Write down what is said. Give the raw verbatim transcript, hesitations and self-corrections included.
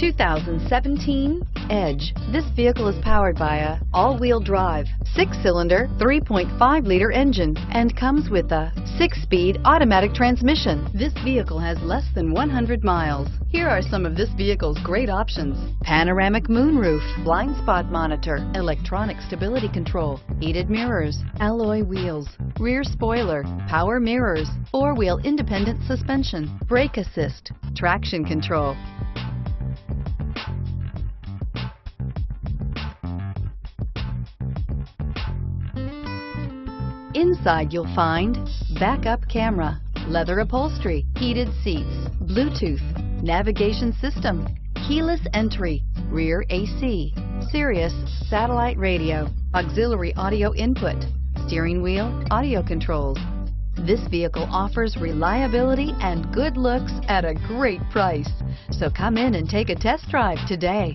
two thousand seventeen Edge. This vehicle is powered by a all-wheel drive, six-cylinder, three point five liter engine and comes with a six-speed automatic transmission. This vehicle has less than one hundred miles. Here are some of this vehicle's great options: panoramic moonroof, blind spot monitor, electronic stability control, heated mirrors, alloy wheels, rear spoiler, power mirrors, four-wheel independent suspension, brake assist, traction control. Inside you'll find backup camera, leather upholstery, heated seats, Bluetooth, navigation system, keyless entry, rear A C, Sirius satellite radio, auxiliary audio input, steering wheel audio controls. This vehicle offers reliability and good looks at a great price. So come in and take a test drive today.